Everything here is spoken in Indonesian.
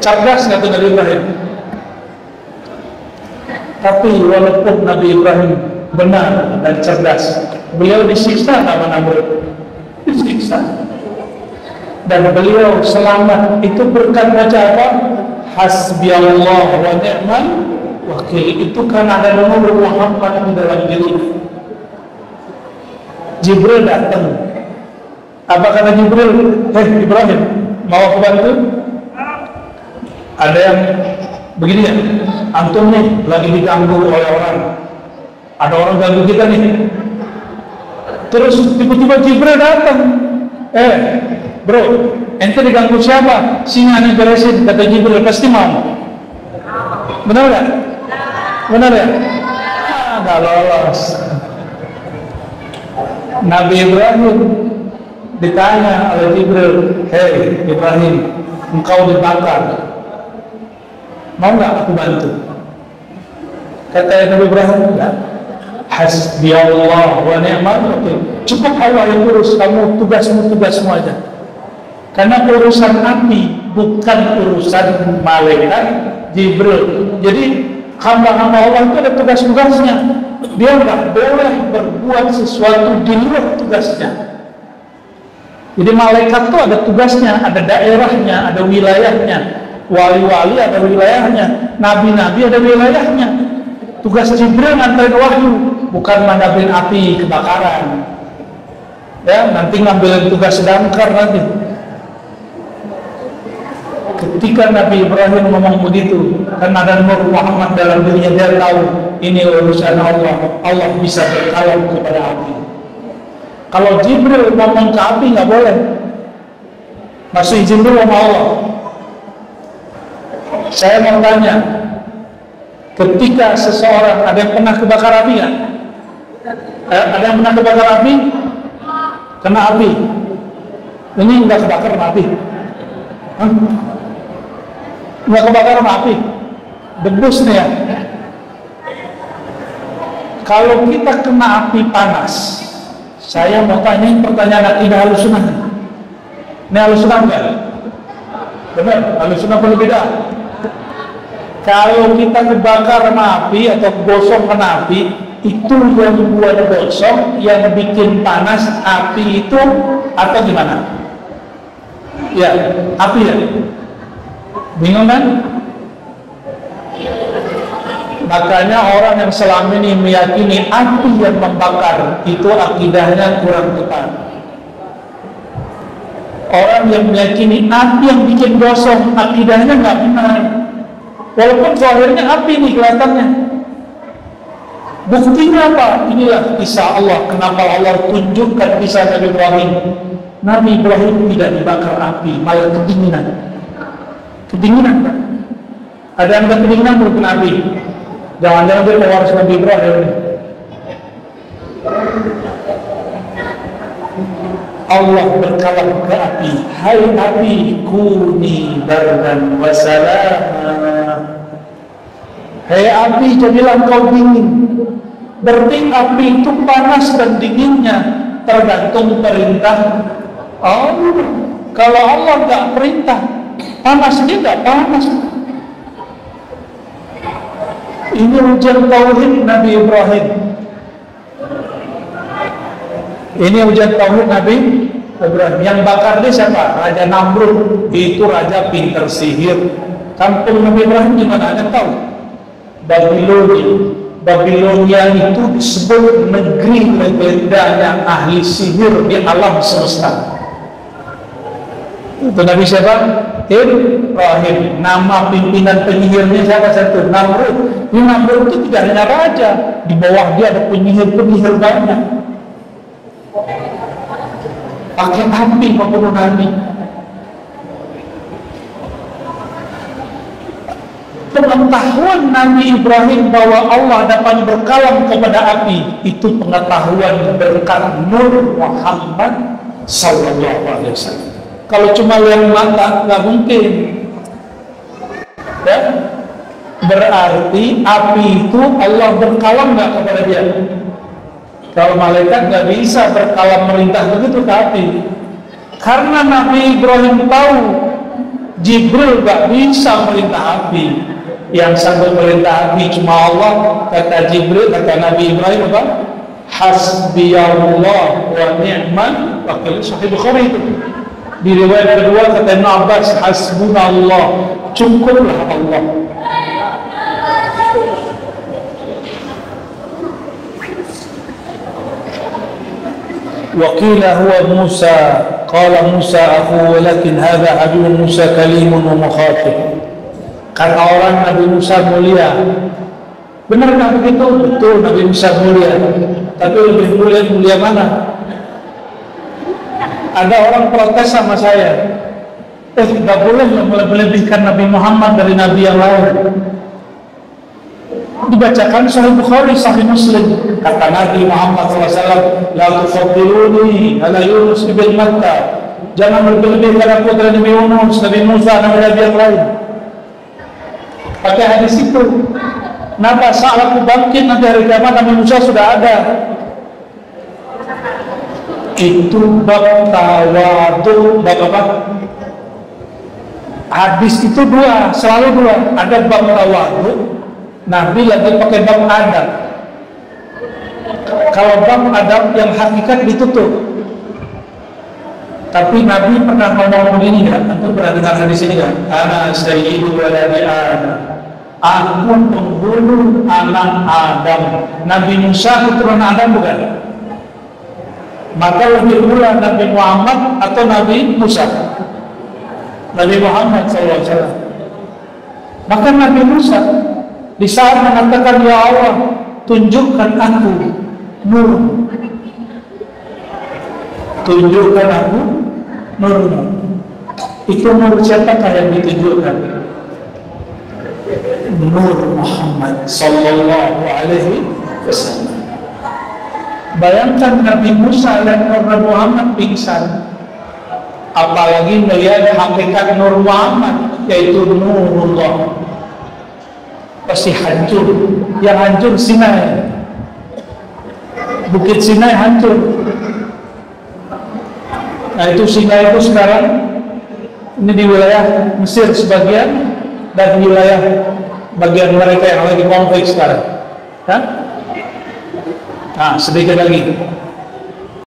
Cerdas kata Nabi Ibrahim. Tapi walaupun Nabi Ibrahim benar dan cerdas, beliau disiksa sama Namrud. Disiksa. Dan beliau selamat itu berkat baca apa? Hasbunallahu wa ni'mal wakil. Itu kan ada Nur Muhammad dalam diri. Jibril datang. Apa kata Jibril? Hei Ibrahim, mau aku bantu? Ada yang begini ya, antum nih lagi diganggu oleh orang, ada orang ganggu kita nih. Terus tiba-tiba Jibril datang. Bro, ente diganggu siapa? Singa nih beresin, kata Jibril, pasti mau. Benar nggak? Benar ya? Nggak lolos. Nabi Ibrahim ditanya oleh Jibril, hei Ibrahim, engkau dibakar, mau nggak aku bantu? Kata Nabi Ibrahim, enggak. Hasbiyallah wa ni'mal wakil. Cukup Allah yang urus, kamu tugasmu aja. Karena urusan nabi bukan urusan malaikat Jibril. Jadi hamba-hamba Allah itu ada tugas-tugasnya. Dia nggak boleh berbuat sesuatu di luar tugasnya. Jadi malaikat itu ada tugasnya, ada daerahnya, ada wilayahnya. Wali-wali ada wilayahnya, nabi-nabi ada wilayahnya. Tugas Jibril nganterin wahyu, bukan ngadepin api kebakaran. Ya, nanti ngambilin tugas damkar nanti. Ketika Nabi Ibrahim ngomong begitu, karena ada Nur Muhammad dalam dirinya, dia tahu ini urusan Allah. Allah bisa berkalam kepada api. Kalau Jibril ngomong ke api nggak boleh, masih izin dulu sama Allah. Saya mau tanya, ketika seseorang, ada yang pernah kebakar api ya? Ada yang pernah kebakar api? Kena api? Ini nggak kebakar sama api? Nggak kebakar sama api? Debus nih ya? Kalau kita kena api panas, saya mau tanya pertanyaan akidah Ahlussunnah. Ini Ahlussunnah nggak? Benar? Ahlussunnah perlu beda. Kalau kita kebakar api atau gosong kena api, itu yang buat gosong, yang bikin panas api itu atau gimana? Ya, api ya? Bingung kan? Makanya orang yang selama ini meyakini api yang membakar, itu akidahnya kurang tepat. Orang yang meyakini api yang bikin gosong, akidahnya nggak benar. Walaupun zahirnya api ini kelihatannya. Buktinya apa? Inilah kisah Allah. Kenapa Allah tunjukkan kisah Nabi Ibrahim? Nabi Ibrahim tidak dibakar api, malah kedinginan. Kedinginan, Pak. Ada yang kedinginan berkena api. Jangan-jangan dia pewaris Nabi Ibrahim. Allah berkalam ke api, hai api kuni bardan wasalama. Hei api, jadilah kau dingin. Berarti api itu panas dan dinginnya tergantung perintah Allah. Kalau Allah nggak perintah, panasnya nggak panas. Ini ujian tauhid Nabi Ibrahim. Ini ujian tauhid Nabi Ibrahim. Yang bakar dia siapa? Raja Namrud. Itu raja pinter sihir. Kampung Nabi Ibrahim gimana? Anda tahu? Babylonia itu disebut negeri legenda yang ahli sihir di alam semesta. Itu Nabi siapa? Ibrahim. Nama pimpinan penyihirnya siapa? Satu Namrud. Ini Namrud itu tidak hanya raja, di bawah dia ada penyihir banyak. Pakai api membunuh Nabi. Pengetahuan Nabi Ibrahim bahwa Allah dapat berkalam kepada api, itu pengetahuan berkat Nur Muhammad shallallahu Alaihi Wasallam. Kalau cuma yang mata nggak mungkin. Ya? Berarti api itu Allah berkalam nggak kepada dia. Kalau malaikat nggak bisa berkalam merintah begitu ke api, karena Nabi Ibrahim tahu Jibril gak bisa merintah api. Yang sambil merintah api cuma Allah. Kata Jibril, kata Nabi Ibrahim apa? Hasbunallahu wa ni'mal wakil. Sahih Bukhari itu. Di riwayat kedua kata Ibnu Abbas, hasbunallah, cukuplah Allah. Waqila huwa Musa, qala Musa akhu, walakin hadha abi Musa kalimun wa mukhatib. Kata orang Nabi Musa mulia. Benarkah begitu? Betul, Nabi Musa mulia. Tapi lebih mulia, mulia mana? Ada orang protes sama saya, tidak boleh melebihkan Nabi Muhammad dari Nabi yang lain. Dibacakan sahih Bukhari, sahih Muslim. Kata Nabi Muhammad SAW, La tufaddiluni ala Yunus bin Matta. Jangan melebihkan aku dari Nabi Yunus, Nabi Musa, Nabi yang lain. Pakai hadis itu. Kenapa saat aku bangkit nanti hari kiamat Nabi Musa sudah ada? Itu bab tawadu, bab apa? Hadis itu dua, selalu dua. Ada bab tawadu, Nabi lagi pakai bab adab. Kalau bab adab yang hakikat ditutup. Tapi Nabi pernah ngomong begini kan? Tentu pernah dengar hadis ini kan? Ana sayyidu waladi Adam. Aku membunuh anak Adam. Nabi Musa keturunan Adam bukan? Maka lebih mulia Nabi Muhammad atau Nabi Musa? Nabi Muhammad SAW. Maka Nabi Musa di saat mengatakan ya Allah tunjukkan aku nur, tunjukkan aku nur, itu nur siapa yang ditunjukkan? Nur Muhammad shallallahu Alaihi Wasallam. Bayangkan Nabi Musa dan Nabi Muhammad pingsan, apalagi melihat hakikat Nur Muhammad yaitu Nurullah, pasti hancur. Yang hancur Sinai, Bukit Sinai hancur. Nah itu Sinai itu sekarang ini di wilayah Mesir sebagian dan di wilayah bagian mereka yang lagi konflik sekarang. Nah, sedikit lagi.